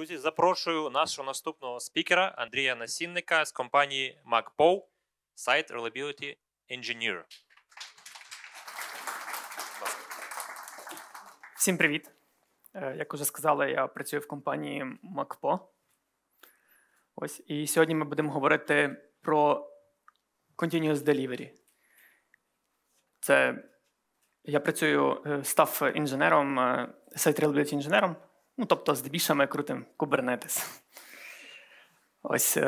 друзі, запрошую нашого наступного спікера Андрія Насінника з компанії MacPaw, Site Reliability Engineer. Всім привіт. Як уже сказали, я працюю в компанії MacPaw. Ось, і сьогодні ми будемо говорити про Continuous Delivery. Це я працюю став-інженером, Site Reliability Engineer, ну, тобто з дебішами крутим Kubernetes. Ось,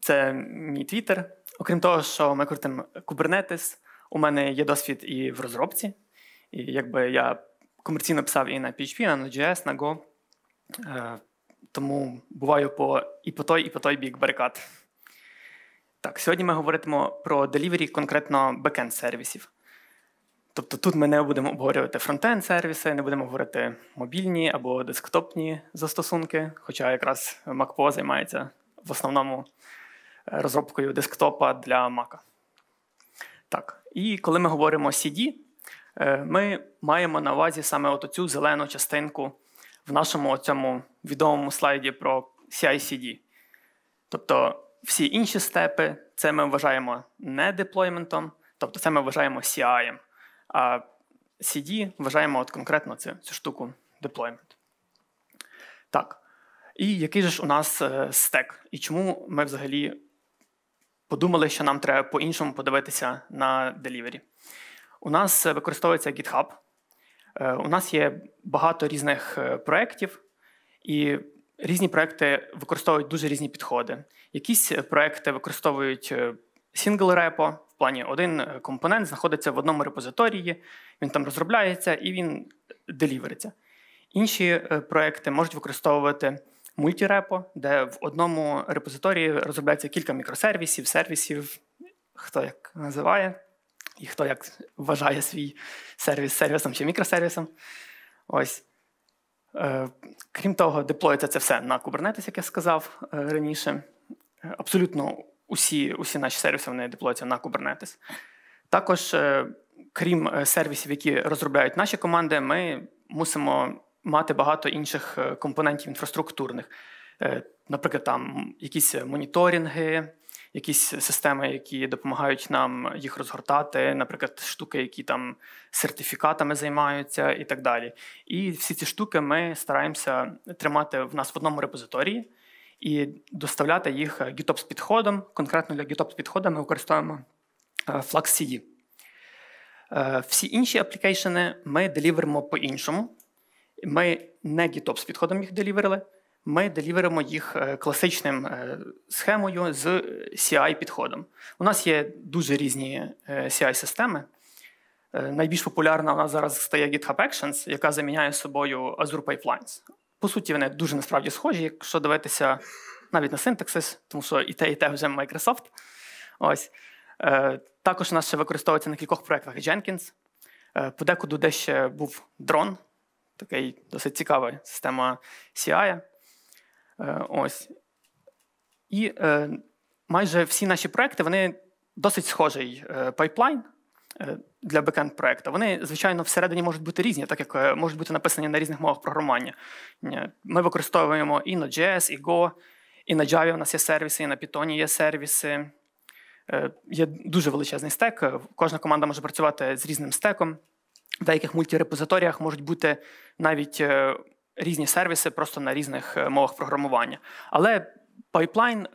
це мій Twitter. Окрім того, що ми крутим Kubernetes, у мене є досвід і в розробці. І якби я комерційно писав і на PHP, на JS, на Go. Тому буваю і по той бік барикад. Так, сьогодні ми говоримо про delivery конкретно бекенд-сервісів. Тобто тут ми не будемо обговорювати фронтенд-сервіси, не будемо говорити мобільні або десктопні застосунки, хоча якраз MacPaw займається в основному розробкою десктопа для Mac. Так, і коли ми говоримо CD, ми маємо на увазі саме оцю зелену частинку в нашому цьому відомому слайді про CI-CD. Тобто всі інші степи, це ми вважаємо не деплойментом, тобто це ми вважаємо CI-ем, а CD вважаємо от конкретно цю штуку деплоймент. Так, і який же ж у нас стек? І чому ми взагалі подумали, що нам треба по-іншому подивитися на делівері? У нас використовується GitHub, у нас є багато різних проєктів, і різні проєкти використовують дуже різні підходи. Якісь проєкти використовують single-репо, в плані один компонент знаходиться в одному репозиторії, він там розробляється і він делівериться. Інші проєкти можуть використовувати мультірепо, де в одному репозиторії розробляється кілька мікросервісів, сервісів, хто як називає, і хто як вважає свій сервіс сервісом чи мікросервісом. Ось. Крім того, деплоїться це все на Kubernetes, як я сказав раніше. Абсолютно усі наші сервіси, вони деплоїться на Kubernetes. Також, крім сервісів, які розробляють наші команди, ми мусимо мати багато інших компонентів інфраструктурних. Наприклад, там якісь моніторинги, якісь системи, які допомагають нам їх розгортати, наприклад, штуки, які там сертифікатами займаються і так далі. І всі ці штуки ми стараємося тримати в нас в одному репозиторії і доставляти їх GitOps-підходом. Конкретно для GitOps-підходу ми використовуємо FluxCD. Всі інші аплікейшени ми деліверимо по-іншому. Ми не GitOps-підходом їх деліверили, ми деліверимо їх класичним схемою з CI-підходом. У нас є дуже різні CI-системи. Найбільш популярна у нас зараз стає GitHub Actions, яка заміняє собою Azure Pipelines. По суті, вони дуже насправді схожі, якщо дивитися навіть на синтаксис, тому що і те вже Microsoft. Ось. Також у нас ще використовується на кількох проєктах Jenkins. Подекуди де ще був Drone, такий досить цікава система CI. Ось. І майже всі наші проекти, вони досить схожий пайплайн для бекенд-проекту. Вони, звичайно, всередині можуть бути різні, так як можуть бути написані на різних мовах програмування. Ми використовуємо і на JS, і Go, і на Java у нас є сервіси, і на Python є сервіси. Є дуже величезний стек, кожна команда може працювати з різним стеком. В деяких мультирепозиторіях можуть бути навіть різні сервіси просто на різних мовах програмування. Але пайплайн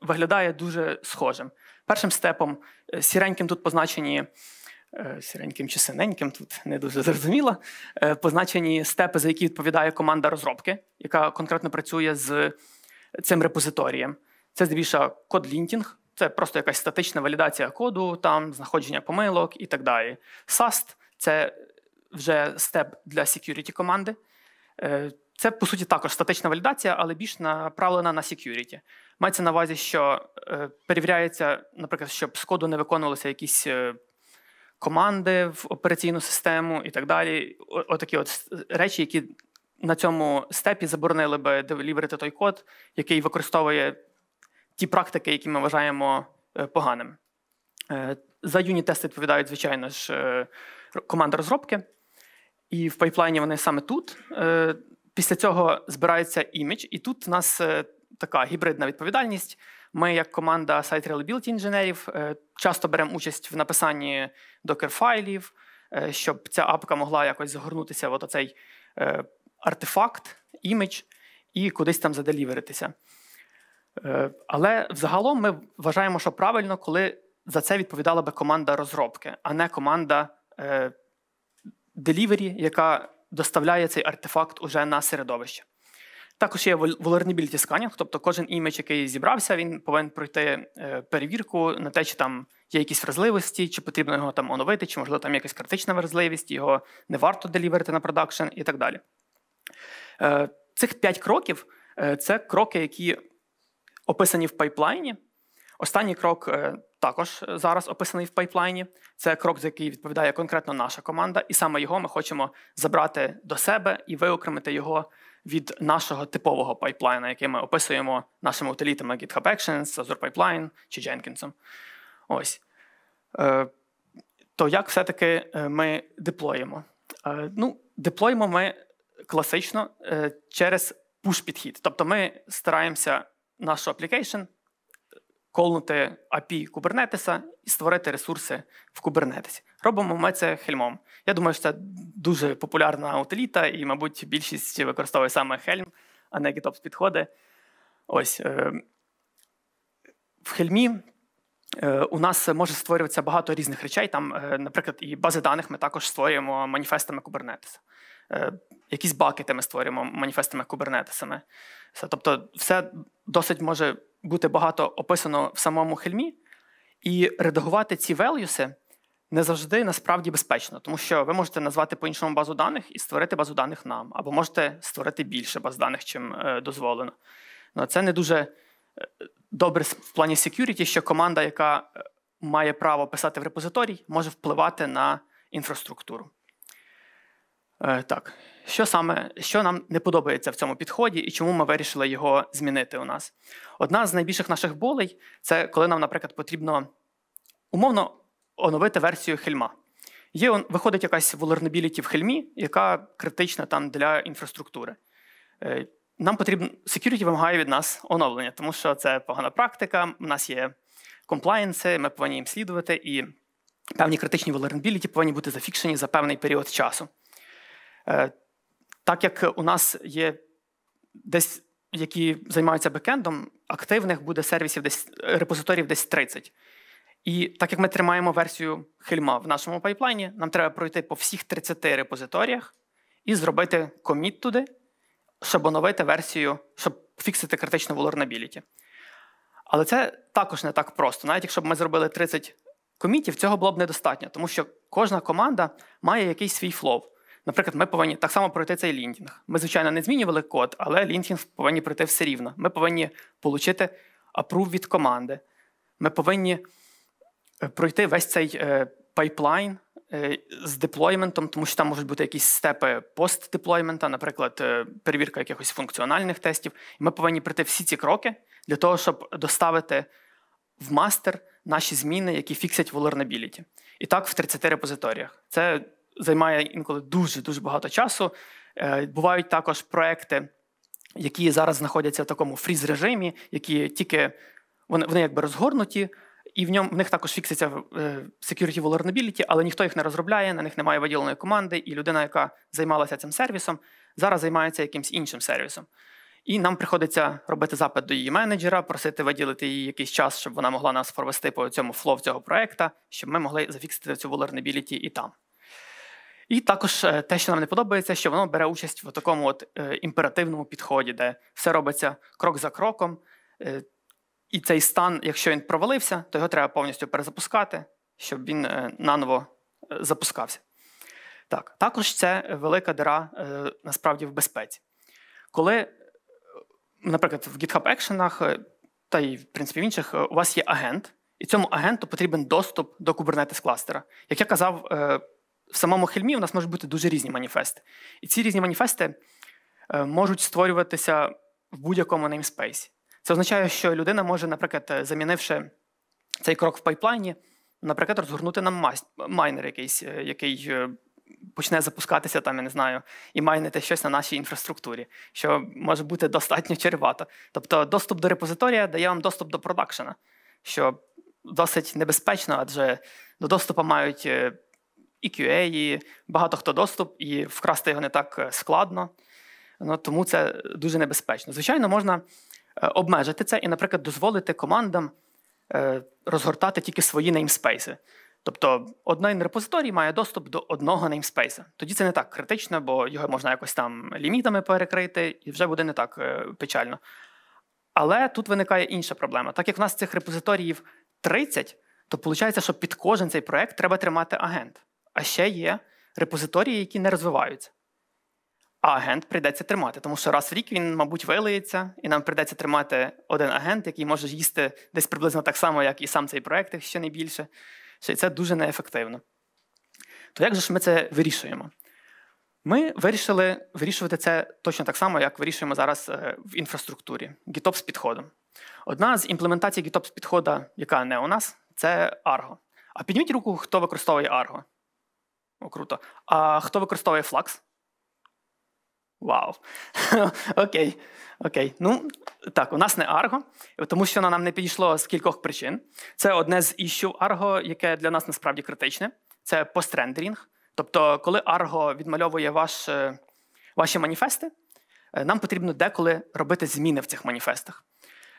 виглядає дуже схожим. Першим степом, сіреньким тут позначені, сіреньким чи синеньким, тут не дуже зрозуміло, позначені степи, за які відповідає команда розробки, яка конкретно працює з цим репозиторієм. Це здебільшого код-лінтінг, це просто якась статична валідація коду, там знаходження помилок і так далі. SAST – це вже степ для security команди. Це, по суті, також статична валідація, але більш направлена на security. Мається на увазі, що перевіряється, наприклад, щоб з коду не виконувалися якісь команди в операційну систему і так далі. Отакі от речі, які на цьому степі заборонили би деліверити той код, який використовує ті практики, які ми вважаємо поганими. За юніт-тести відповідають, звичайно ж, команда розробки. І в пайплайні вони саме тут Після цього збирається імідж, і тут у нас така гібридна відповідальність. Ми, як команда Site Reliability інженерів, часто беремо участь в написанні докер-файлів, щоб ця апка могла якось загорнутися в оцей артефакт, імідж, і кудись там заделіверитися. Але взагалом ми вважаємо, що правильно, коли за це відповідала би команда розробки, а не команда delivery, яка доставляє цей артефакт уже на середовище. Також є vulnerability scanning, тобто кожен імідж, який зібрався, він повинен пройти перевірку на те, чи там є якісь вразливості, чи потрібно його там оновити, чи, можливо, там якась критична вразливість, його не варто деліверити на продакшн і так далі. Цих 5 кроків – це кроки, які описані в пайплайні. Останній крок також зараз описаний в пайплайні. Це крок, за який відповідає конкретно наша команда, і саме його ми хочемо забрати до себе і виокремити його від нашого типового пайплайна, який ми описуємо нашими утилітами GitHub Actions, Azure Pipeline чи Jenkins. Ось. То як все-таки ми деплоїмо? Ну, деплоїмо ми класично через push-підхід. Тобто ми стараємося нашу application колнути API Kubernetes і створити ресурси в Kubernetes. Робимо ми це Helm. Я думаю, що це дуже популярна утиліта, і, мабуть, більшість використовує саме Helm, а не GitOps підходи. Ось. В Helm у нас може створюватися багато різних речей. Там, наприклад, і бази даних ми також створюємо маніфестами Kubernetes. Якісь бакети ми створюємо маніфестами Kubernetes. Тобто все досить може бути багато описано в самому Helm, і редагувати ці values не завжди насправді безпечно, тому що ви можете назвати по-іншому базу даних і створити базу даних нам, або можете створити більше баз даних, чим дозволено. Но це не дуже добре в плані security, що команда, яка має право писати в репозиторій, може впливати на інфраструктуру. Так, що нам не подобається в цьому підході і чому ми вирішили його змінити у нас? Одна з найбільших наших болей – це коли нам, наприклад, потрібно умовно оновити версію Хельма. Виходить якась vulnerability в Хельмі, яка критична там для інфраструктури. Нам потрібно, security вимагає від нас оновлення, тому що це погана практика, у нас є комплаєнси, ми повинні їм слідувати, і певні критичні vulnerability повинні бути зафікшені за певний період часу. Так як у нас є десь, які займаються бекендом, активних буде сервісів, репозиторів десь 30. І так як ми тримаємо версію Хельма в нашому пайплайні, нам треба пройти по всіх 30 репозиторіях і зробити коміт туди, щоб оновити версію, щоб фіксити критичну vulnerability. Але це також не так просто. Навіть якщо б ми зробили 30 комітів, цього було б недостатньо, тому що кожна команда має якийсь свій флоу. Наприклад, ми повинні так само пройти цей лінтінг. Ми, звичайно, не змінювали код, але лінтінг повинні пройти все рівно. Ми повинні отримати апрув від команди. Ми повинні пройти весь цей пайплайн з деплойментом, тому що там можуть бути якісь степи постдеплоймента, наприклад, перевірка якихось функціональних тестів. І ми повинні пройти всі ці кроки для того, щоб доставити в мастер наші зміни, які фіксять vulnerability. І так в 30 репозиторіях. Це займає інколи дуже-дуже багато часу. Бувають також проекти, які зараз знаходяться в такому фріз-режимі, які тільки, вони якби розгорнуті, і в них також фікситься security vulnerability, але ніхто їх не розробляє, на них немає виділеної команди, і людина, яка займалася цим сервісом, зараз займається якимсь іншим сервісом. І нам приходиться робити запит до її менеджера, просити виділити їй якийсь час, щоб вона могла нас провести по цьому флоу цього проекту, щоб ми могли зафіксити цю vulnerability і там. І також те, що нам не подобається, що воно бере участь в такому от імперативному підході, де все робиться крок за кроком, і цей стан, якщо він провалився, то його треба повністю перезапускати, щоб він наново запускався. Так, також це велика діра насправді в безпеці. Коли, наприклад, в GitHub Actions, та й, в принципі, в інших, у вас є агент, і цьому агенту потрібен доступ до Kubernetes кластера. Як я казав, в самому Хельмі у нас можуть бути дуже різні маніфести. І ці різні маніфести можуть створюватися в будь-якому неймспейсі. Це означає, що людина може, наприклад, замінивши цей крок в пайплайні, наприклад, розгорнути нам майнер якийсь, який почне запускатися там, я не знаю, і майнити щось на нашій інфраструктурі, що може бути достатньо чарівато. Тобто доступ до репозиторія дає вам доступ до продакшена, що досить небезпечно, адже до доступу мають і QA, і багато хто доступ, і вкрасти його не так складно. Ну, тому це дуже небезпечно. Звичайно, можна обмежити це і, наприклад, дозволити командам розгортати тільки свої неймспейси. Тобто один репозиторій має доступ до одного неймспейса. Тоді це не так критично, бо його можна якось там лімітами перекрити, і вже буде не так печально. Але тут виникає інша проблема. Так як в нас цих репозиторіїв 30, то виходить, що під кожен цей проект треба тримати агент. А ще є репозиторії, які не розвиваються. А агент прийдеться тримати, тому що раз в рік він, мабуть, вилиється, і нам прийдеться тримати один агент, який може їсти десь приблизно так само, як і сам цей проект, якщо не більше. І це дуже неефективно. То як же ж ми це вирішуємо? Ми вирішили вирішувати це точно так само, як вирішуємо зараз в інфраструктурі, GitOps-підходом. Одна з імплементацій GitOps-підходу, яка не у нас, це Argo. А підніміть руку, хто використовує Argo. О, круто. А хто використовує Flux? Вау. Окей. Ну, так, у нас не Argo, тому що нам не підійшло з кількох причин. Це одне з іщу Argo, яке для нас насправді критичне. Це пострендерінг. Тобто, коли Argo відмальовує ваші маніфести, нам потрібно деколи робити зміни в цих маніфестах.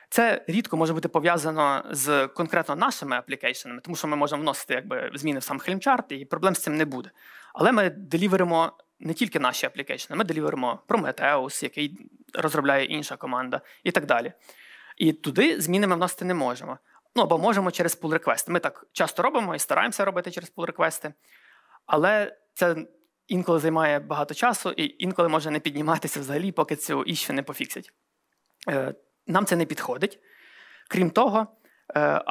Це рідко може бути пов'язано з конкретно нашими аплікейшенами, тому що ми можемо вносити зміни в сам хельмчарт, і проблем з цим не буде. Але ми деліверимо не тільки наші аплікейшени, ми деліверимо Prometheus, який розробляє інша команда, і так далі. І туди зміни ми вносити не можемо. Ну, або можемо через pull-реквести. Ми так часто робимо і стараємося робити через pull-реквести, але це інколи займає багато часу, і інколи може не підніматися взагалі, поки цю іщу не пофіксять. Нам це не підходить. Крім того,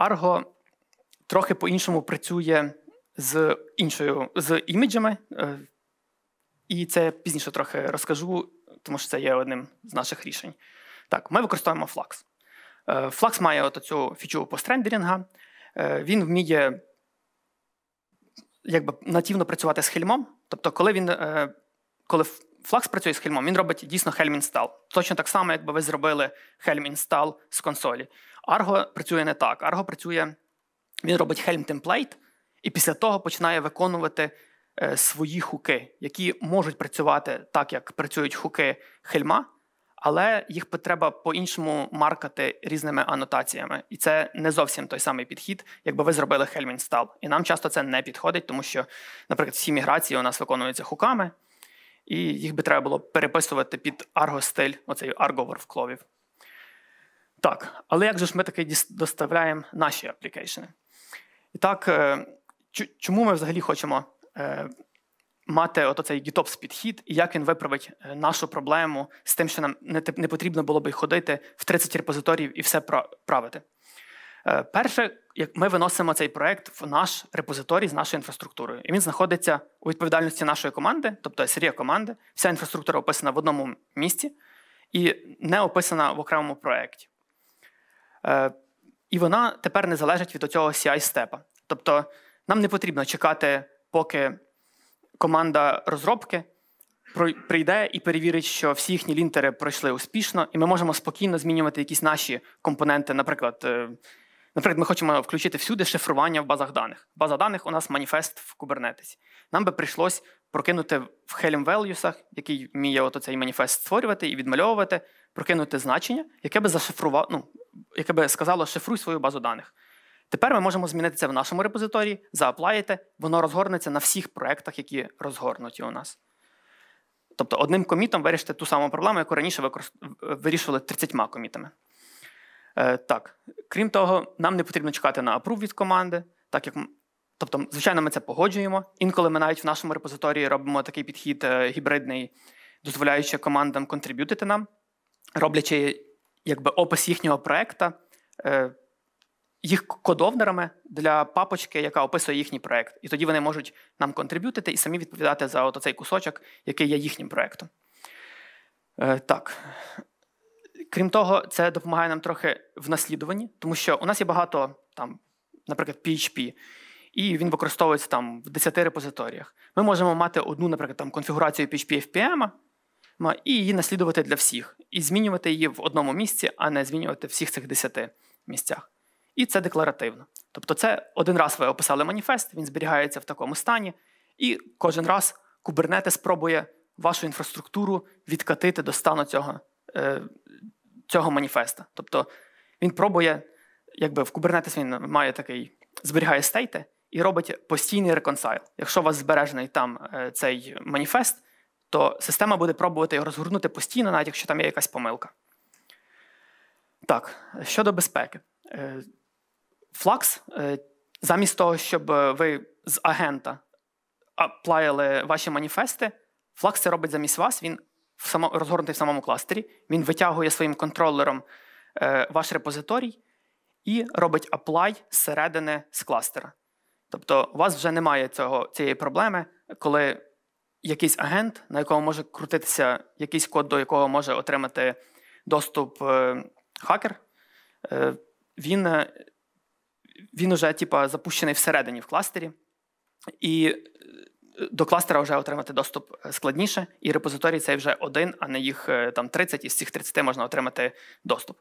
Argo трохи по-іншому працює з іміджами, і це пізніше трохи розкажу, тому що це є одним з наших рішень. Так, ми використовуємо Flux. Flux має оцю фічу пострендерінга. Він вміє нативно працювати з хельмом. Тобто, коли Flux працює з хельмом, він робить дійсно Helm install. Точно так само, якби ви зробили Helm install з консолі. Argo працює не так. Argo працює, він робить Helm template, і після того починає виконувати свої хуки, які можуть працювати так, як працюють хуки Helm, але їх треба по-іншому маркати різними анотаціями. І це не зовсім той самий підхід, якби ви зробили Helm install. І нам часто це не підходить, тому що, наприклад, всі міграції у нас виконуються хуками, і їх би треба було переписувати під Argo-стиль, оцей Argo-ворфкловів. Так, але як же ж ми таки доставляємо наші аплікейшени? І так, чому ми взагалі хочемо мати оцей GitOps-підхід, і як він виправить нашу проблему з тим, що нам не потрібно було би ходити в 30 репозиторіїв і все правити? Перше, ми виносимо цей проект в наш репозиторій з нашою інфраструктурою. І він знаходиться у відповідальності нашої команди, тобто SRE команди. Вся інфраструктура описана в одному місці і не описана в окремому проєкті. І вона тепер не залежить від оцього CI-степа. Тобто нам не потрібно чекати, поки команда розробки прийде і перевірить, що всі їхні лінтери пройшли успішно, і ми можемо спокійно змінювати якісь наші компоненти, наприклад, ми хочемо включити всюди шифрування в базах даних. База даних у нас маніфест в Kubernetes. Нам би прийшлось прокинути в Helm values, який вміє цей маніфест створювати і відмальовувати, прокинути значення, яке би зашифрувало, яке би сказало, шифруй свою базу даних. Тепер ми можемо змінити це в нашому репозиторії, зааплаїти, воно розгорнеться на всіх проєктах, які розгорнуті у нас. Тобто одним комітом вирішити ту саму проблему, яку раніше вирішували 30 комітами. Так, крім того, нам не потрібно чекати на апрув від команди. Тобто, звичайно, ми це погоджуємо. Інколи ми навіть в нашому репозиторії робимо такий підхід гібридний, дозволяючи командам контриб'ютити нам, роблячи опис їхнього проєкта, їх кодовнерами для папочки, яка описує їхній проєкт. І тоді вони можуть нам контриб'ютити і самі відповідати за цей кусочок, який є їхнім проєктом. Так. Крім того, це допомагає нам трохи в наслідуванні, тому що у нас є багато, наприклад, PHP. і він використовується там в 10 репозиторіях. Ми можемо мати одну, наприклад, там, конфігурацію PHP FPM і її наслідувати для всіх. І змінювати її в одному місці, а не змінювати в всіх цих 10 місцях. І це декларативно. Тобто це один раз ви описали маніфест, він зберігається в такому стані, і кожен раз Kubernetes пробує вашу інфраструктуру відкатити до стану цього маніфеста. Тобто він пробує, якби в Kubernetes він має такий, зберігає стейти і робить постійний реконсайл. Якщо у вас збережений там цей маніфест, то система буде пробувати його розгорнути постійно, навіть якщо там є якась помилка. Так, щодо безпеки. Flux, замість того, щоб ви з агента аплаяли ваші маніфести, Flux це робить замість вас, він розгорнутий в самому кластері, він витягує своїм контролером ваш репозиторій і робить аплай зсередини з кластера. Тобто у вас вже немає цієї проблеми, коли якийсь агент, на якому може крутитися якийсь код, до якого може отримати доступ хакер, він вже типу, запущений всередині в кластері, і до кластера вже отримати доступ складніше, і репозиторій цей вже один, а не їх там 30, і з цих 30 можна отримати доступ.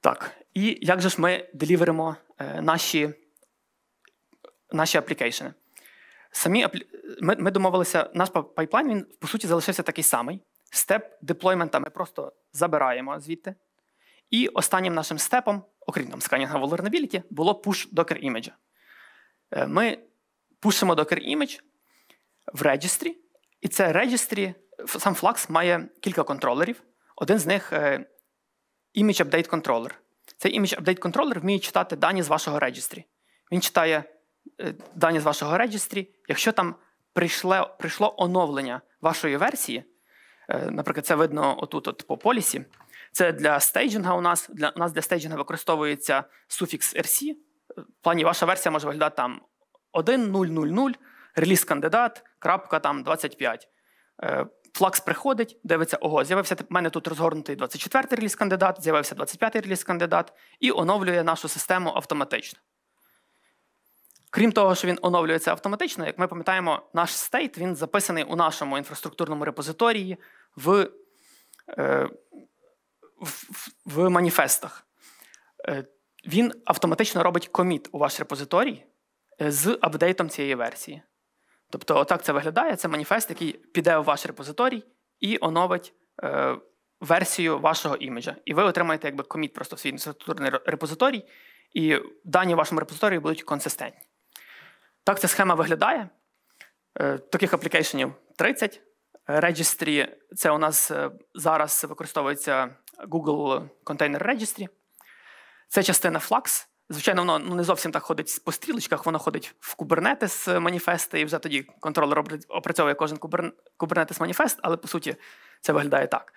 Так, і як же ж ми деліверимо наші аплікейшени? Ми домовилися, наш пайплайн, він, по суті, залишився такий самий. Степ деплоймента ми просто забираємо звідти. І останнім нашим степом, окрім там сканінгу vulnerability, було пуш докер-іміджа. Ми пушимо докер-імідж в регістрі, і це регістрі, сам Flux має кілька контролерів. Один з них Image Update Controller. Цей Image Update Controller вміє читати дані з вашого регістрі. Він читає дані з вашого регістрі. Якщо там прийшло оновлення вашої версії, наприклад, це видно отут от по полісі, це для стейджинга у нас для стейджинга використовується суфікс RC. В плані ваша версія може виглядати там 1.0.0.0, реліз кандидат, крапка там 25. Flux приходить, дивиться, ого, з'явився в мене тут розгорнутий 24-й реліз кандидат, з'явився 25-й реліз кандидат і оновлює нашу систему автоматично. Крім того, що він оновлюється автоматично, як ми пам'ятаємо, наш стейт, він записаний у нашому інфраструктурному репозиторії в маніфестах. Він автоматично робить коміт у ваш репозиторій з апдейтом цієї версії. Тобто, отак це виглядає, це маніфест, який піде у ваш репозиторій і оновить версію вашого іміджа. І ви отримаєте якби коміт просто в свій інфраструктурний репозиторій, і дані в вашому репозиторії будуть консистентні. Так ця схема виглядає. Таких аплікейшенів 30. Registry – це у нас зараз використовується Google Container Registry. Це частина Flux. Звичайно, воно не зовсім так ходить по стрілочках, воно ходить в Kubernetes маніфести, і вже тоді контролер опрацьовує кожен Kubernetes маніфест, але, по суті, це виглядає так.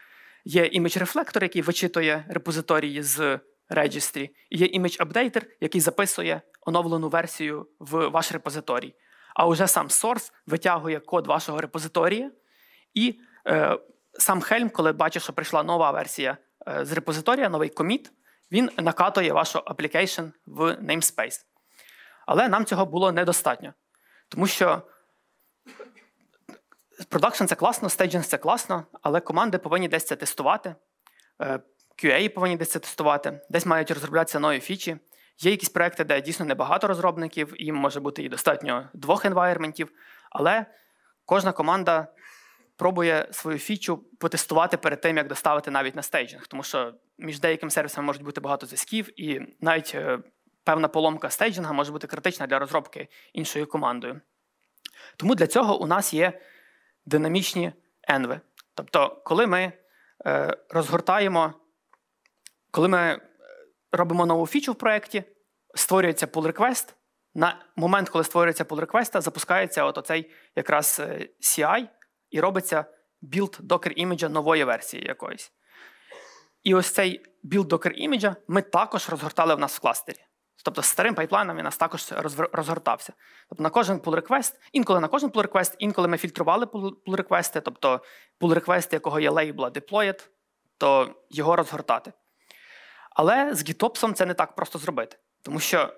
Є image-рефлектор, який вичитує репозиторії з Registry, і є image-updater, який записує оновлену версію в ваш репозиторій. А уже сам source витягує код вашого репозиторія, і сам Helm, коли бачить, що прийшла нова версія з репозиторія, новий коміт, він накатує вашу application в namespace. Але нам цього було недостатньо, тому що продакшн – це класно, стейджинг – це класно, але команди повинні десь це тестувати, QA повинні десь це тестувати, десь мають розроблятися нові фічі. Є якісь проекти, де дійсно небагато розробників, їм може бути і достатньо 2 environmentів, але кожна команда пробує свою фічу потестувати перед тим, як доставити навіть на стейджинг, тому що між деякими сервісами можуть бути багато зв'язків, і навіть певна поломка стейджинга може бути критична для розробки іншою командою. Тому для цього у нас є динамічні енви. Тобто, коли ми розгортаємо, коли ми робимо нову фічу в проєкті, створюється pull-request, на момент, коли створюється pull-request, запускається от оцей якраз CI, і робиться білд докер-іміджа нової версії якоїсь. І ось цей білд докер-іміджа ми також розгортали в нас в кластері. Тобто з старим пайплайном він нас також розгортався. Тобто на кожен pull-request, інколи на кожен pull-request, інколи ми фільтрували pull-request, тобто pull-request, якого є лейбла deployed, то його розгортати. Але з GitOps це не так просто зробити. Тому що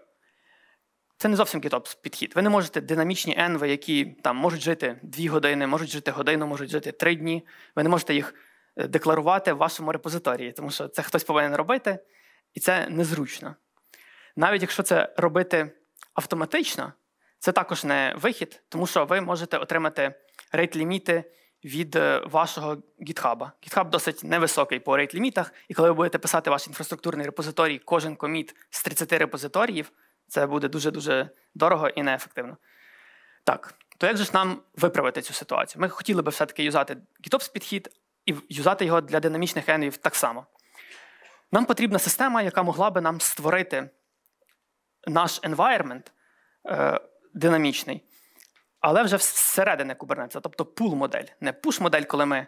Це не зовсім GitOps підхід. Ви не можете динамічні енви, які там можуть жити 2 години, можуть жити годину, можуть жити 3 дні. Ви не можете їх декларувати в вашому репозиторії, тому що це хтось повинен робити, і це незручно. Навіть якщо це робити автоматично, це також не вихід, тому що ви можете отримати рейт-ліміти від вашого GitHub. GitHub досить невисокий по рейт-лімітах, і коли ви будете писати ваш інфраструктурний репозиторій, кожен коміт з 30 репозиторіїв, це буде дуже-дуже дорого і неефективно. Так, то як же ж нам виправити цю ситуацію? Ми хотіли би все-таки юзати GitOps-підхід і юзати його для динамічних енвів так само. Нам потрібна система, яка могла би нам створити наш environment динамічний, але вже всередині Kubernetes, тобто пул-модель. Не пуш-модель, коли ми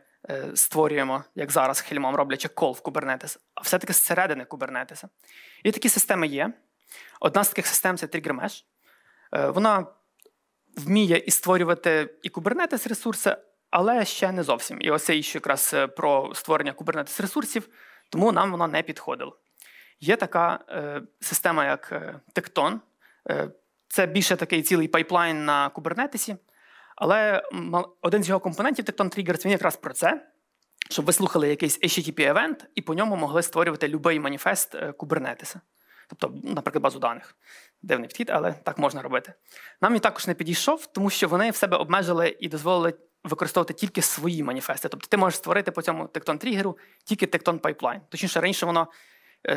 створюємо, як зараз Хельмом роблячи кол в Kubernetes, а все-таки зсередини Kubernetes. І такі системи є. Одна з таких систем – це TriggerMesh. Вона вміє і створювати і Kubernetes ресурси, але ще не зовсім. І ось це ще якраз про створення Kubernetes ресурсів, тому нам вона не підходила. Є така система, як Tekton. Це більше такий цілий пайплайн на Kubernetes, але один з його компонентів Tekton Triggers, він якраз про це, щоб ви слухали якийсь HTTP-евент і по ньому могли створювати будь-який маніфест Kubernetes. Тобто, наприклад, базу даних. Дивний підхід, але так можна робити. Нам він також не підійшов, тому що вони в себе обмежили і дозволили використовувати тільки свої маніфести. Тобто ти можеш створити по цьому Tekton-тригеру тільки Tekton-пайплайн. Точніше, раніше воно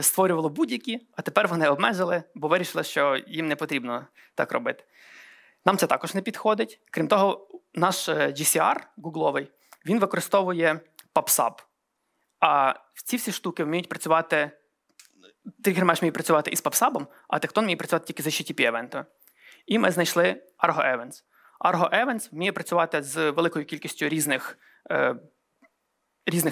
створювало будь-які, а тепер вони обмежили, бо вирішили, що їм не потрібно так робити. Нам це також не підходить. Крім того, наш GCR гугловий, він використовує PubSub. А ці всі штуки вміють працювати... TriggerMesh міг працювати із PubSub, а Tekton міг працювати тільки з HTTP-евентами. І ми знайшли ArgoEvents. ArgoEvents вміє працювати з великою кількістю різних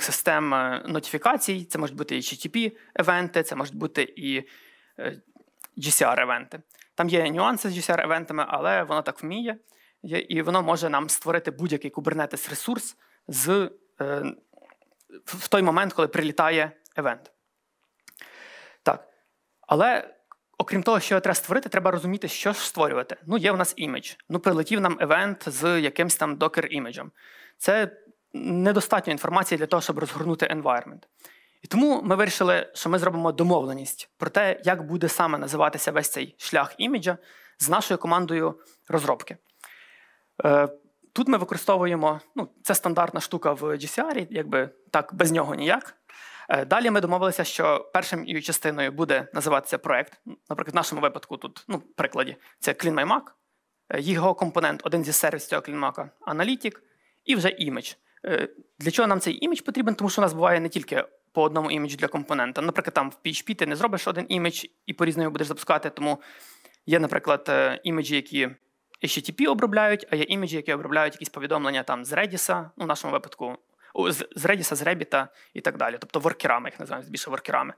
систем нотифікацій. Це можуть бути і HTTP-евенти, це можуть бути і GCR-евенти. Там є нюанси з GCR-евентами, але воно так вміє. І воно може нам створити будь-який Kubernetes-ресурс в той момент, коли прилітає евент. Так. Але, окрім того, що треба створити, треба розуміти, що ж створювати. Ну, є в нас імідж. Ну, прилетів нам евент з якимсь там Docker-іміджем. Це недостатньо інформації для того, щоб розгорнути environment. І тому ми вирішили, що ми зробимо домовленість про те, як буде саме називатися весь цей шлях іміджа з нашою командою розробки. Тут ми використовуємо, це стандартна штука в GCR, якби так, без нього ніяк. Далі ми домовилися, що першим її частиною буде називатися проект. Наприклад, в нашому випадку тут, прикладі, це CleanMyMac, його компонент, один зі сервісів цього CleanMyMac, Analytic, і вже імідж. Для чого нам цей імідж потрібен? Тому що у нас буває не тільки по одному іміджу для компонента. Наприклад, там в PHP ти не зробиш один імідж і по-різному будеш запускати, тому є, наприклад, іміджі, які HTTP обробляють, а є іміджі, які обробляють якісь повідомлення там з Redis, в нашому випадку з Redis, з Rabbit і так далі. Тобто воркерами, їх називають більше воркерами.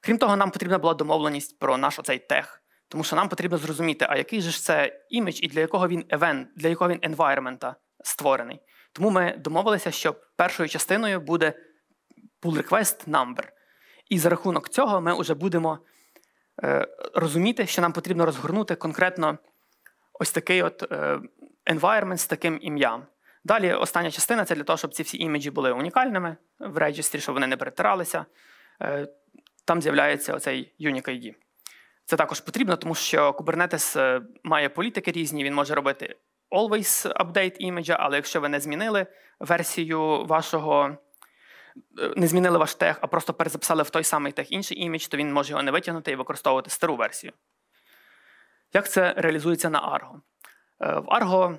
Крім того, нам потрібна була домовленість про наш оцей тег, тому що нам потрібно зрозуміти, а який же ж це імідж і для якого він event, для якого він environment створений. Тому ми домовилися, що першою частиною буде pull request number. І за рахунок цього ми вже будемо розуміти, що нам потрібно розгорнути конкретно ось такий от environment з таким ім'ям. Далі остання частина – це для того, щоб ці всі іміджі були унікальними в регістрі, щоб вони не перетиралися. Там з'являється оцей Unique ID. Це також потрібно, тому що Kubernetes має політики різні, він може робити always update іміджа, але якщо ви не змінили версію вашого, не змінили ваш тег, а просто перезаписали в той самий тег інший імідж, то він може його не витягнути і використовувати стару версію. Як це реалізується на Argo? В Argo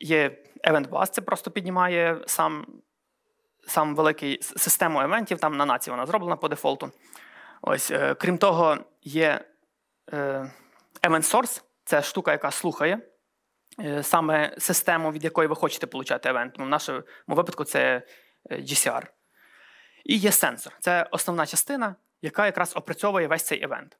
є Event Bus, це просто піднімає сам великий систему евентів, там на нації вона зроблена по дефолту. Ось, крім того, є Event Source, це штука, яка слухає саме систему, від якої ви хочете отримати евент. В нашому випадку це GCR. І є сенсор, це основна частина, яка якраз опрацьовує весь цей евент.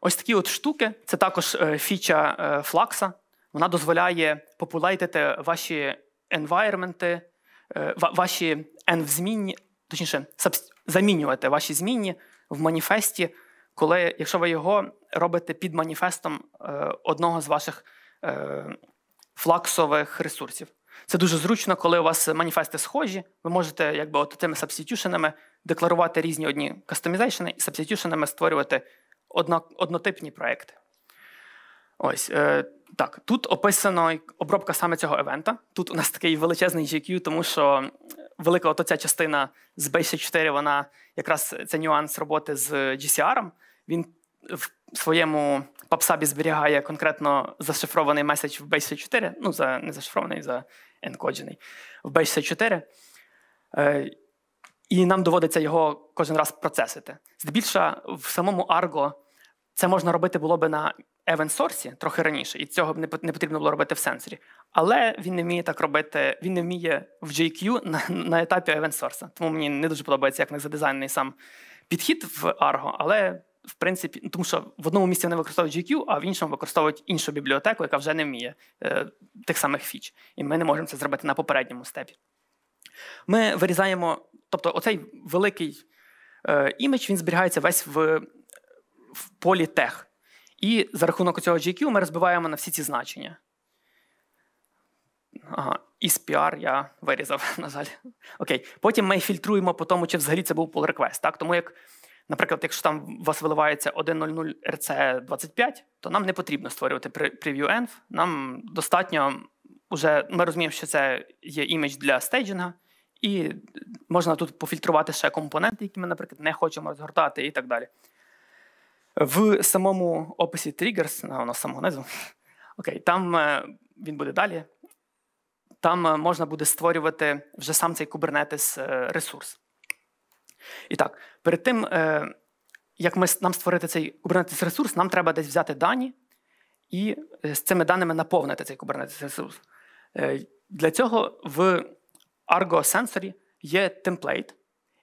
Ось такі от штуки, це також фіча Flux. Вона дозволяє популейтити ваші environment, ваші env-змінні, точніше, замінювати ваші змінні в маніфесті, якщо ви його робите під маніфестом одного з ваших флаксових ресурсів. Це дуже зручно, коли у вас маніфести схожі, ви можете якби от цими сабститюшенами декларувати різні одні кастомізейшени і сабститюшенами створювати однотипні проекти. Ось, так, тут описано обробка саме цього евента. Тут у нас такий величезний GQ, тому що велика от оця частина з B64, вона якраз це нюанс роботи з GCR-ом. Він в своєму PubSub зберігає конкретно зашифрований меседж в B64, ну, не зашифрований, енкоджений, в B64. І нам доводиться його кожен раз процесити. Здебільша в самому Argo це можна робити було би на event-source трохи раніше, і цього не потрібно було робити в сенсорі. Але він не вміє так робити, він не вміє в JQ на етапі event-source. Тому мені не дуже подобається, як не задизайнений сам підхід в Argo, але, в принципі, тому що в одному місці вони використовують JQ, а в іншому використовують іншу бібліотеку, яка вже не вміє тих самих фіч. І ми не можемо це зробити на попередньому степі. Ми вирізаємо, тобто оцей великий імідж, він зберігається весь в полі тех. І за рахунок цього JQ ми розбиваємо на всі ці значення. Ага, SPR я вирізав, на жаль. Окей, потім ми фільтруємо по тому, чи взагалі це був pull request. Так? Тому, як, наприклад, якщо там у вас виливається 1.0.0 RC25, то нам не потрібно створювати preview-env. Нам достатньо, уже ми розуміємо, що це є імідж для стейджинга, і можна тут пофільтрувати ще компоненти, які ми, наприклад, не хочемо розгортати і так далі. В самому описі Triggers, воно з самого низу, окей, там він буде далі, там можна буде створювати вже сам цей Kubernetes ресурс. І так, перед тим, як нам створити цей Kubernetes ресурс, нам треба десь взяти дані і з цими даними наповнити цей Kubernetes ресурс. Для цього в Argo сенсорі є темплейт,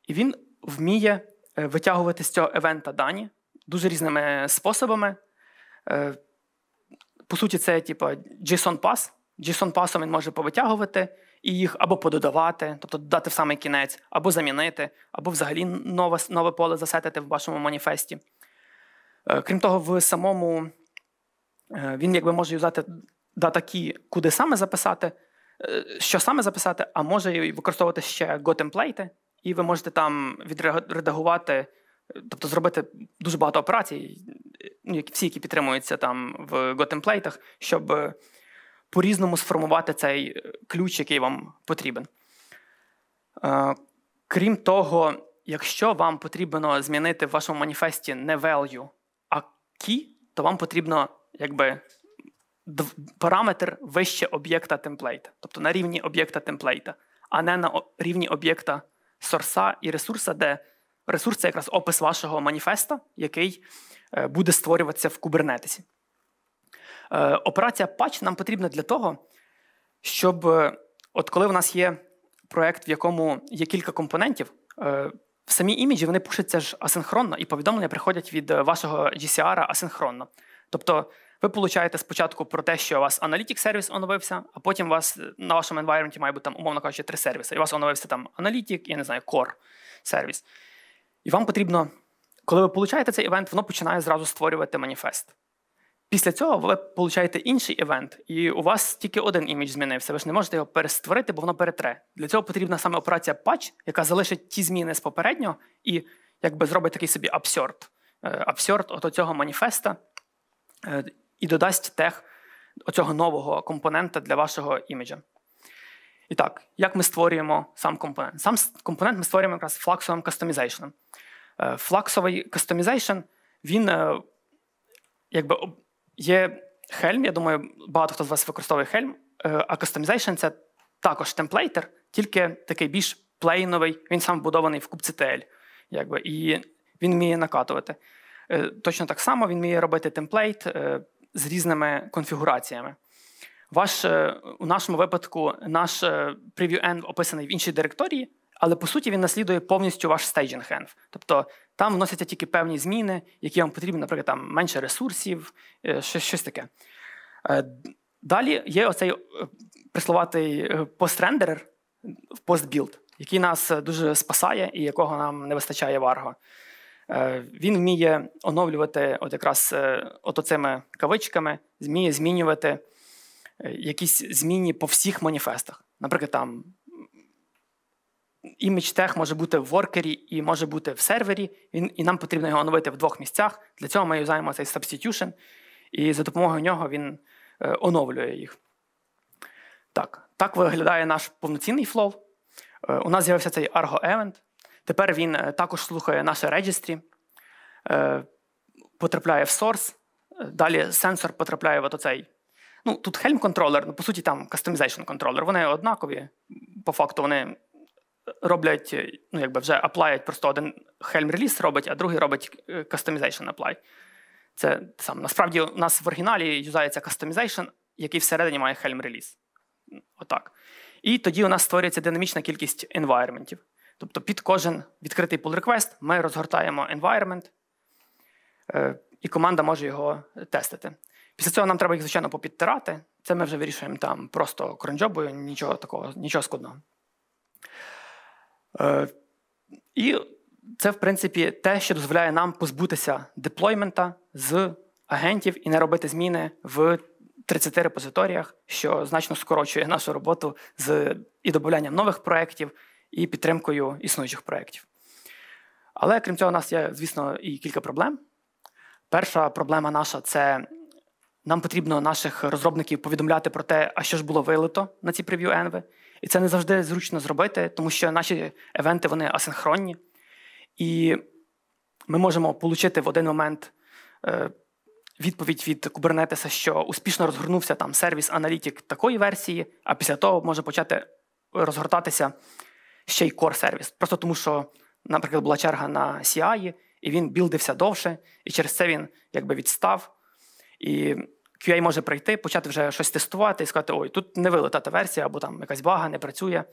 і він вміє витягувати з цього евента дані дуже різними способами. По суті, це типу JSON-пас. JSON-пасом він може повитягувати і їх або пододавати, тобто додати в самий кінець, або замінити, або взагалі нове поле засетити в вашому маніфесті. Крім того, в самому він якби може юзати датакі, куди саме записати, що саме записати, а може використовувати ще Go-темплейти, і ви можете там відредагувати, тобто зробити дуже багато операцій, всі, які підтримуються там в Go-темплейтах, щоб по-різному сформувати цей ключ, який вам потрібен. Крім того, якщо вам потрібно змінити в вашому маніфесті не value, а key, то вам потрібно якби параметр вище об'єкта темплейта, тобто на рівні об'єкта темплейта, а не на рівні об'єкта сорса і ресурса, де ресурс – це якраз опис вашого маніфеста, який буде створюватися в Кубернетесі. Операція patch нам потрібна для того, щоб, от коли в нас є проєкт, в якому є кілька компонентів, самі іміджі, вони пушаться ж асинхронно, і повідомлення приходять від вашого GCR асинхронно. Тобто ви получаєте спочатку про те, що у вас аналітик-сервіс оновився, а потім у вас на вашому environment має бути, там, умовно кажучи, 3 сервіси. І у вас оновився там аналітик, я не знаю, core-сервіс. І вам потрібно, коли ви получаєте цей івент, воно починає зразу створювати маніфест. Після цього ви получаєте інший івент, і у вас тільки один імідж змінився. Ви ж не можете його перестворити, бо воно перетре. Для цього потрібна саме операція patch, яка залишить ті зміни з попереднього і якби зробить такий собі абсорт от цього маніфеста і додасть тех оцього нового компонента для вашого іміджа. І так, як ми створюємо сам компонент? Сам компонент ми створюємо якраз флаксовим кастомізейшеном. Флаксовий кастомізейшн, він якби є Helm, я думаю, багато хто з вас використовує Helm, а кастомізейшн – це також темплейтер, тільки такий більш плейновий, він сам вбудований в kubectl, якби, і він вміє накатувати. Точно так само він вміє робити темплейт з різними конфігураціями. У нашому випадку наш preview-env описаний в іншій директорії, але, по суті, він наслідує повністю ваш staging-env. Тобто там вносяться тільки певні зміни, які вам потрібні, наприклад, там менше ресурсів, щось таке. Далі є оцей присловатий post-renderer, post-build, який нас дуже спасає і якого нам не вистачає в Argo. Він вміє оновлювати от якраз оцими кавичками, вміє змінювати якісь зміни по всіх маніфестах. Наприклад, там image-tag може бути в воркері і може бути в сервері, і нам потрібно його оновити в двох місцях. Для цього ми юзаємо цей substitution, і за допомогою нього він оновлює їх. Так виглядає наш повноцінний флоу. У нас з'явився цей ArgoEvent. Тепер він також слухає наше registry, потрапляє в source, далі сенсор потрапляє в оцей. Ну, тут Helm-контролер, ну, по суті, там customization-контролер. Вони однакові, по факту вони роблять, ну, якби вже аплають, просто один Helm-реліз робить, а другий робить customization apply. Це сам. Насправді у нас в оригіналі юзається customization, який всередині має Helm-реліз. Отак. І тоді у нас створюється динамічна кількість environmentів. Тобто під кожен відкритий pull-request ми розгортаємо environment, і команда може його тестити. Після цього нам треба їх, звичайно, попідтирати. Це ми вже вирішуємо там просто кронджобою, нічого такого, нічого складного. І це, в принципі, те, що дозволяє нам позбутися деплоймента з агентів і не робити зміни в 30 репозиторіях, що значно скорочує нашу роботу з і додаванням нових проєктів, і підтримкою існуючих проєктів. Але, крім цього, у нас є, звісно, і кілька проблем. Перша проблема наша – це нам потрібно наших розробників повідомляти про те, а що ж було вилито на ці прев'ю-енви. І це не завжди зручно зробити, тому що наші евенти, вони асинхронні. І ми можемо отримати в один момент відповідь від Kubernetes, що успішно розгорнувся там сервіс-аналітик такої версії, а після того може почати розгортатися ще й core-сервіс. Просто тому, що, наприклад, була черга на CI, і він білдився довше, і через це він якби відстав. І QA може прийти, почати вже щось тестувати і сказати, ой, тут не вилита та версія, або там якась бага, не працює.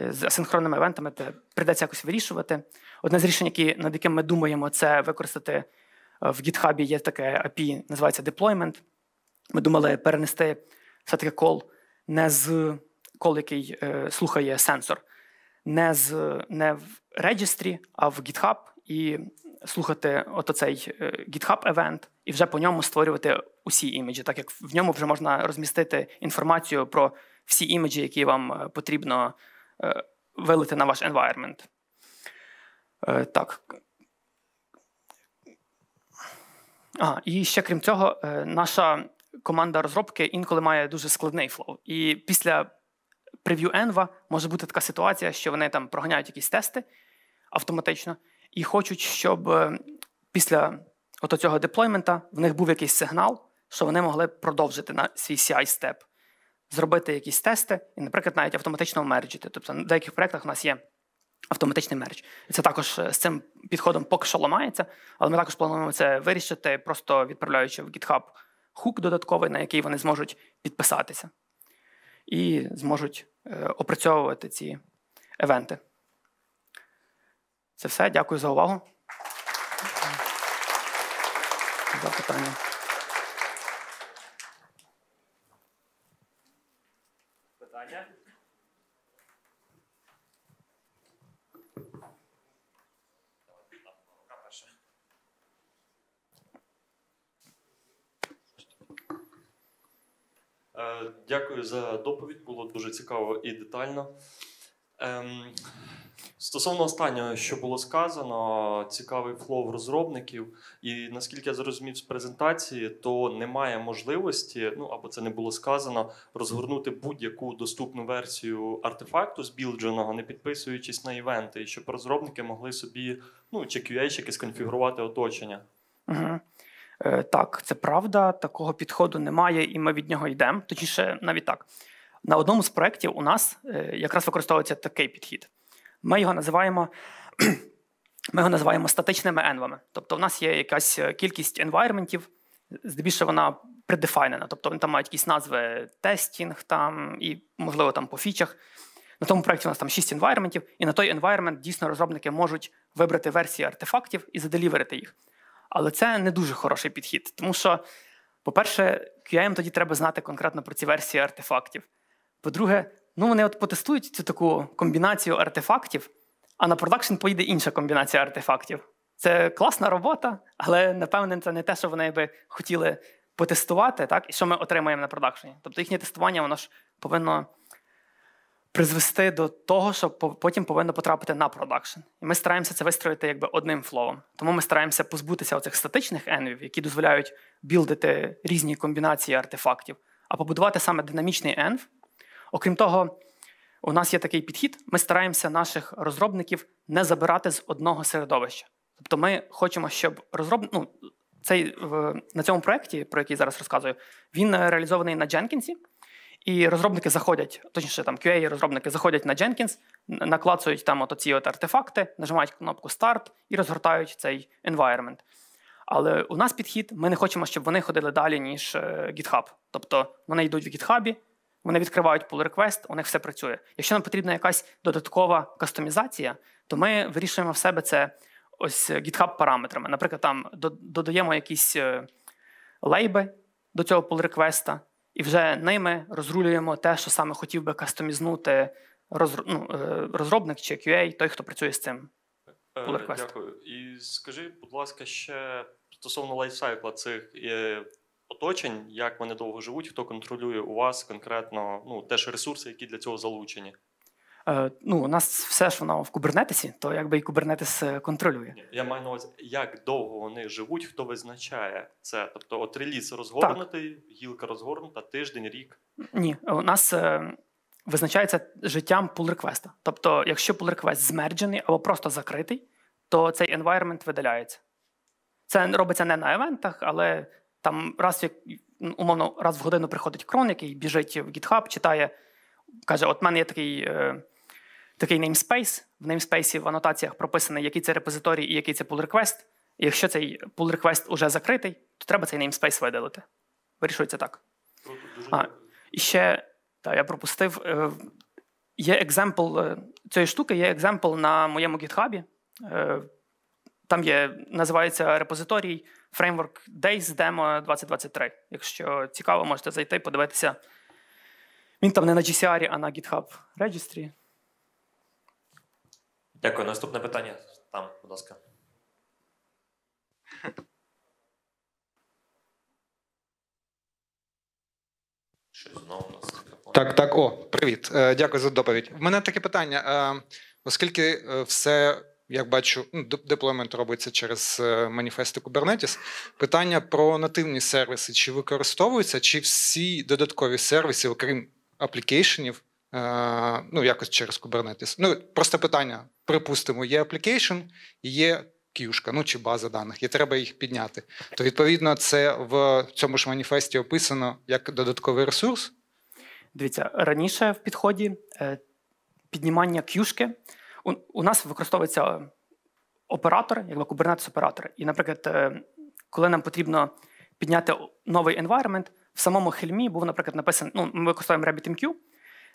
З асинхронними евентами прийдеться якось вирішувати. Одне з рішень, над яким ми думаємо, це використати в GitHub, є таке API, називається deployment. Ми думали перенести все-таки кол не з кол, який слухає сенсор, не в registry, а в GitHub, і слухати цей GitHub-евент, і вже по ньому створювати усі іміджі, так як в ньому вже можна розмістити інформацію про всі іміджі, які вам потрібно вилити на ваш environment. Так. І ще крім цього, наша команда розробки інколи має дуже складний флоу. І після прев'ю-енва може бути така ситуація, що вони там проганяють якісь тести автоматично і хочуть, щоб після цього деплоймента в них був якийсь сигнал, що вони могли продовжити на свій CI-степ, зробити якісь тести і, наприклад, навіть автоматично мерджити. Тобто на деяких проєктах у нас є автоматичний мердж. І це також з цим підходом поки що ламається, але ми також плануємо це вирішити, просто відправляючи в GitHub хук додатковий, на який вони зможуть підписатися і зможуть опрацьовувати ці евенти. Це все. Дякую за увагу. Запитання. Питання? Дякую за доповідь, було дуже цікаво і детально. Стосовно останнього, що було сказано, цікавий флоу розробників, і наскільки я зрозумів з презентації, то немає можливості, ну або це не було сказано, розгорнути будь-яку доступну версію артефакту збілдженого, не підписуючись на івенти, і щоб розробники могли собі, ну чи QA-щики, сконфігурувати оточення. Угу. Так, це правда, такого підходу немає, і ми від нього йдемо. Точніше, навіть так. На одному з проєктів у нас якраз використовується такий підхід. Ми його називаємо статичними енвами. Тобто в нас є якась кількість енвайрментів, здебільшого вона предефайнена. Тобто вони там мають якісь назви тестінг там, і, можливо, там по фічах. На тому проєкті у нас там 6 енвайрментів, і на той енвайрмент дійсно розробники можуть вибрати версії артефактів і заделіверити їх. Але це не дуже хороший підхід, тому що, по-перше, QA-м тоді треба знати конкретно про ці версії артефактів. По-друге, ну вони от потестують цю таку комбінацію артефактів, а на продакшн поїде інша комбінація артефактів. Це класна робота, але, напевне, це не те, що вони би хотіли потестувати, так? І що ми отримаємо на продакшені. Тобто їхнє тестування, воно ж повинно призвести до того, що потім повинно потрапити на продакшн. І ми стараємося це вистроїти якби одним флоом. Тому ми стараємося позбутися оцих статичних енвів, які дозволяють білдити різні комбінації артефактів, а побудувати саме динамічний енв. Окрім того, у нас є такий підхід, ми стараємося наших розробників не забирати з одного середовища. Тобто ми хочемо, щоб розробник... на цьому проєкті, про який зараз розказую, він реалізований на Jenkins, і розробники заходять, точніше там QA-розробники заходять на Jenkins, наклацують там оці артефакти, нажимають кнопку Start і розгортають цей environment. Але у нас підхід, ми не хочемо, щоб вони ходили далі, ніж GitHub. Тобто вони йдуть в GitHub, вони відкривають pull request, у них все працює. Якщо нам потрібна якась додаткова кастомізація, то ми вирішуємо в себе це ось GitHub параметрами. Наприклад, там додаємо якісь лейби до цього pull request, і вже ними розрулюємо те, що саме хотів би кастомізнути розробник чи QA, той, хто працює з цим pull request. Дякую. І скажи, будь ласка, ще стосовно лайфсайкла цих оточень, як вони довго живуть, хто контролює у вас конкретно теж ресурси, які для цього залучені? У нас все ж воно в Кубернетесі, то якби і Кубернетес контролює. Я маю на увазі, як довго вони живуть, хто визначає це? Тобто от реліз розгорнутий, гілка розгорнута, тиждень, рік? Ні, у нас визначається життям pull-реквеста. Тобто якщо pull-реквест змерджений або просто закритий, то цей environment видаляється. Це робиться не на івентах, але там умовно раз в годину приходить крон, який біжить в GitHub, читає, каже, от в мене є такий namespace, в namespace в анотаціях прописаний, який це репозиторій і який це pull-request. І якщо цей pull-request уже закритий, то треба цей namespace видалити. Вирішується так. І ще, я пропустив, є екземпл цієї штуки, є екземпл на моєму GitHub. Там називається репозиторій Framework Days Demo 2023. Якщо цікаво, можете зайти, подивитися. Він там не на GCR, а на GitHub Registry. Дякую. Наступне питання там, будь ласка. Щось знову у нас. Так, привіт. Дякую за доповідь. У мене таке питання. Оскільки все, як бачу, деплоймент робиться через маніфести Kubernetes, питання про нативні сервіси. Чи використовуються, чи всі додаткові сервіси, окрім аплікейшенів, якось через Kubernetes. Просто питання. Припустимо, є аплікейшн і є к'юшка, чи база даних, і треба їх підняти. То, відповідно, це в цьому ж маніфесті описано як додатковий ресурс? Дивіться, раніше в підході піднімання к'юшки. У нас використовується оператор, якби Kubernetes-оператор. І, наприклад, коли нам потрібно підняти новий environment, в самому Helm був, наприклад, написано, ми використовуємо RabbitMQ.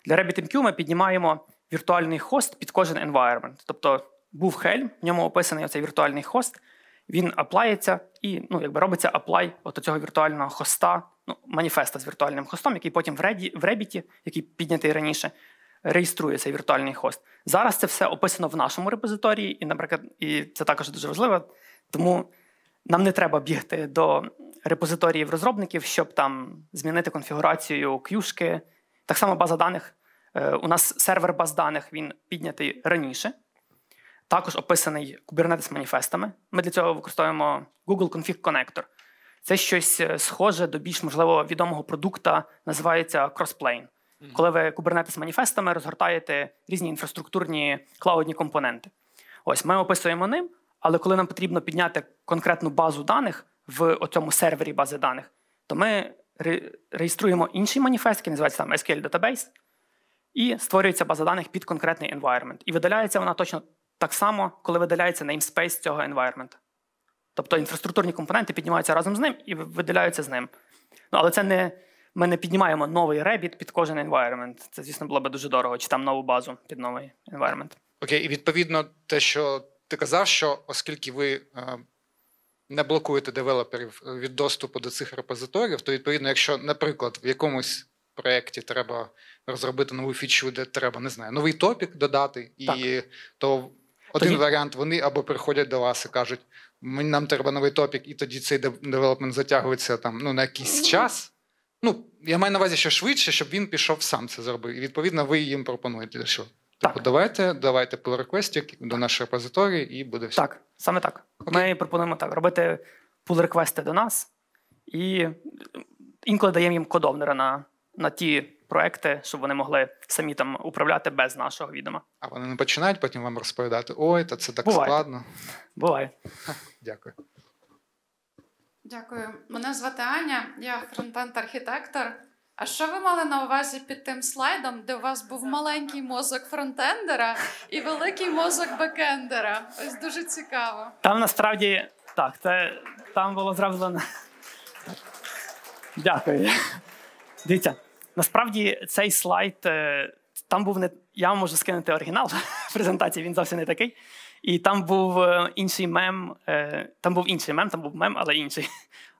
Для RabbitMQ ми піднімаємо віртуальний хост під кожен environment. Тобто був Helm, в ньому описаний оцей віртуальний хост, він аплається і робиться аплай от цього віртуального хоста, маніфеста з віртуальним хостом, який потім в Rabbit, який піднятий раніше, реєструє цей віртуальний хост. Зараз це все описано в нашому репозиторії, і, наприклад, це також дуже важливо, тому нам не треба бігти до репозиторіїв розробників, щоб там змінити конфігурацію к'юшки. Так само база даних. У нас сервер баз даних, він піднятий раніше. Також описаний Kubernetes-маніфестами. Ми для цього використовуємо Google Config Connector. Це щось схоже до більш, можливо, відомого продукта, називається Crossplane. Коли ви Kubernetes-маніфестами розгортаєте різні інфраструктурні клаудні компоненти. Ось, ми описуємо ним, але коли нам потрібно підняти конкретну базу даних в цьому сервері бази даних, то ми реєструємо інший маніфест, який називається там SQL Database, і створюється база даних під конкретний environment. І видаляється вона точно так само, коли видаляється namespace цього environment. Тобто інфраструктурні компоненти піднімаються разом з ним і видаляються з ним. Але це ми не піднімаємо новий Rabbit під кожен environment. Це, звісно, було б дуже дорого, чи там нову базу під новий environment. Окей, і відповідно те, що ти казав, що оскільки ви не блокуєте девелоперів від доступу до цих репозиторів, то, відповідно, якщо, наприклад, в якомусь проєкті треба розробити нову фічу, де треба, не знаю, новий топік додати, то Один варіант, вони або приходять до вас і кажуть, нам треба новий топік, і тоді цей девелопмент затягується там, на якийсь час. Я маю на увазі, що швидше, щоб він пішов сам це зробив. І, відповідно, ви їм пропонуєте, що давайте pull request до нашої репозиторії, і буде все. Так, саме так. Ми пропонуємо так, робити pull request до нас, і інколи даємо їм кодовнера на ті проекти, щоб вони могли самі там управляти без нашого відома. А вони не починають потім вам розповідати, ой, та це так складно. Буває. Дякую. Дякую. Мене звати Аня, я фронтенд-архітектор. А що ви мали на увазі під тим слайдом, де у вас був маленький мозок фронтендера і великий мозок бекендера? Ось дуже цікаво. Там насправді, там було зроблено... Дякую. Дивіться, насправді цей слайд, там був не... Я вам можу скинути оригінал презентації, він зовсім не такий. І там був інший мем, але інший.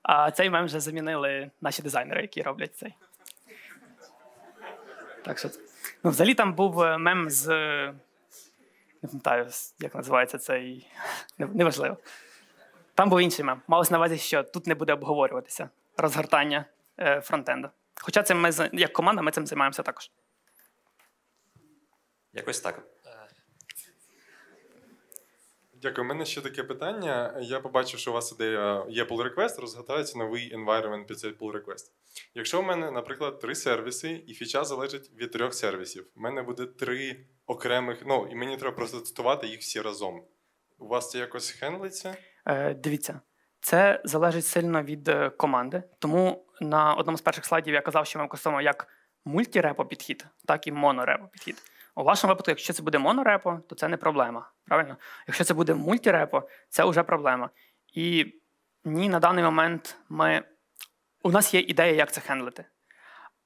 А цей мем вже замінили наші дизайнери, які роблять цей. Так що, взагалі там був мем з, не пам'ятаю, як називається цей, неважливо. Там був інший мем. Малось на увазі, що тут не буде обговорюватися розгортання фронтенду. Хоча це ми, як команда, ми цим займаємося також. Якось так. Дякую. У мене ще таке питання. Я побачив, що у вас є pull request, розгортається новий environment під цей pull request. Якщо у мене, наприклад, 3 сервіси, і фіча залежить від 3 сервісів, у мене буде 3 окремих, і мені треба просто тестувати їх всі разом. У вас це якось хендлиться? Дивіться, це залежить сильно від команди. Тому на одному з перших слайдів я казав, що ми використовуємо як мультірепо підхід, так і монорепо підхід. У вашому випадку, якщо це буде монорепо, то це не проблема, правильно? Якщо це буде мультірепо, це вже проблема. І ні, на даний момент у нас є ідея, як це хендлити.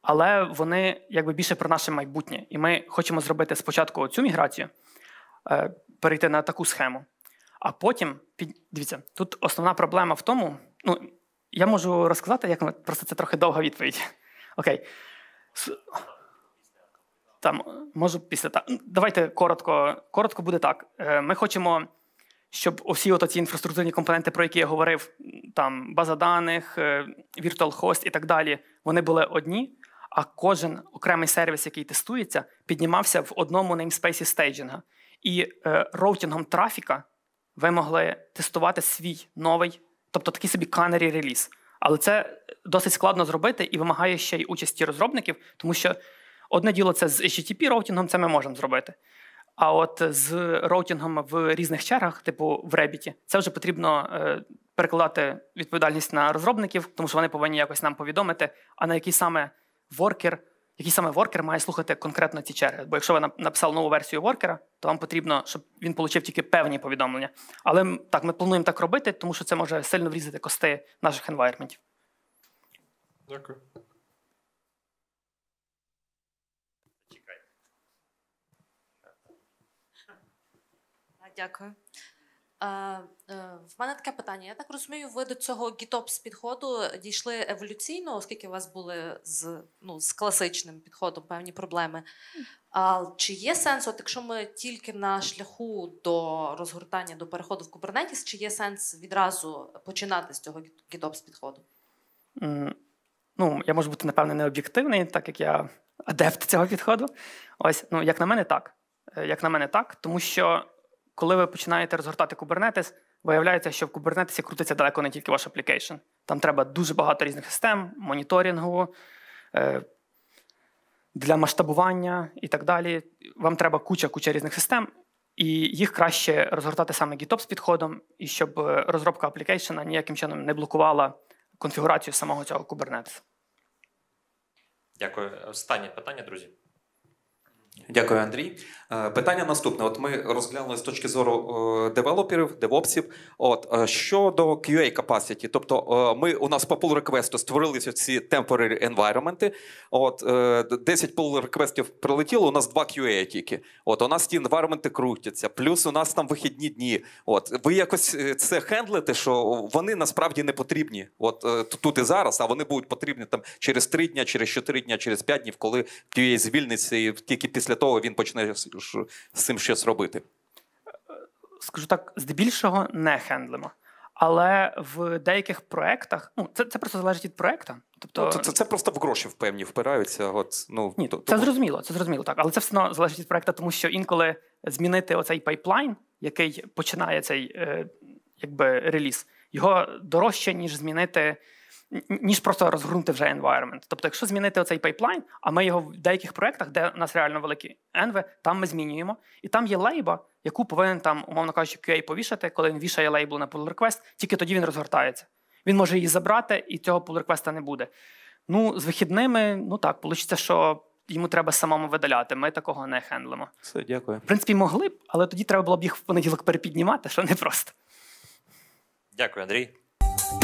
Але вони якби більше про наше майбутнє. І ми хочемо зробити спочатку цю міграцію, перейти на таку схему. А потім, дивіться, тут основна проблема в тому, я можу розказати, як ми, просто це трохи довга відповідь. Окей. Давайте коротко буде так. Ми хочемо, щоб усі ці інфраструктурні компоненти, про які я говорив, там база даних, Virtual Host і так далі, вони були одні, а кожен окремий сервіс, який тестується, піднімався в одному неймспейсі стейджинга. І роутингом трафіка ви могли тестувати свій новий, тобто такий собі canary реліз. Але це досить складно зробити і вимагає ще й участі розробників, тому що одне діло це з HTTP-роутінгом, це ми можемо зробити. А от з роутінгом в різних чергах, типу в Reddit, це вже потрібно перекладати відповідальність на розробників, тому що вони повинні якось нам повідомити, а на який саме воркер має слухати конкретно ці черги. Бо якщо ви написали нову версію воркера, то вам потрібно, щоб він отримав тільки певні повідомлення. Але так, ми плануємо так робити, тому що це може сильно врізати кости наших енвайрментів. Дякую. Дякую. В мене таке питання. Я так розумію, ви до цього GitOps підходу дійшли еволюційно, оскільки у вас були з класичним підходом певні проблеми. Чи є сенс, якщо ми тільки на шляху до розгортання, до переходу в Kubernetes, чи є сенс відразу починати з цього GitOps підходу? Я можу бути, напевно, необ'єктивний, так як я адепт цього підходу. Ось, як на мене, так. Як на мене, так, тому що коли ви починаєте розгортати Kubernetes, виявляється, що в Kubernetes крутиться далеко не тільки ваш аплікейшн. Там треба дуже багато різних систем, моніторингу, для масштабування і так далі. Вам треба куча різних систем, і їх краще розгортати саме GitOps підходом, і щоб розробка аплікейшна ніяким чином не блокувала конфігурацію самого цього Kubernetes. Дякую. Останнє питання, друзі. Дякую, Андрій. Питання наступне. От ми розглянули з точки зору девелоперів, девопсів. От щодо QA capacity, тобто у нас по pull request створилися ці temporary environment. От 10 pull requestів прилетіло, у нас 2 QA тільки. От у нас ті environment крутяться, плюс у нас там вихідні дні. От ви якось це хендлите, що вони насправді не потрібні. От тут і зараз, а вони будуть потрібні там через 3 дня, через 4 дня, через 5 днів, коли QA звільниться і тільки після того він почне з цим щось робити. скажу так, здебільшого не хендлимо. Але в деяких проєктах, ну, це просто залежить від проєкту. Тобто, це просто в гроші певні впираються. От, ну, ні, тому... це зрозуміло, так. Але це все одно залежить від проєкту, тому що інколи змінити оцей пайплайн, який починає цей якби, реліз, його дорожче, ніж змінити, ніж просто розгорнути вже environment. Тобто, якщо змінити оцей пайплайн, а ми його в деяких проєктах, де у нас реально великі енви, там ми змінюємо. І там є лейба, яку повинен там, умовно кажучи, QA повішати, коли він вішає лейбл на pull request, тільки тоді він розгортається. Він може її забрати, і цього pull request не буде. Ну, з вихідними, ну так, вийде, що йому треба самому видаляти. Ми такого не хендлимо. Все, дякую. В принципі, могли б, але тоді треба було б їх в понеділок перепіднімати, що непросто. Дякую, Андрій.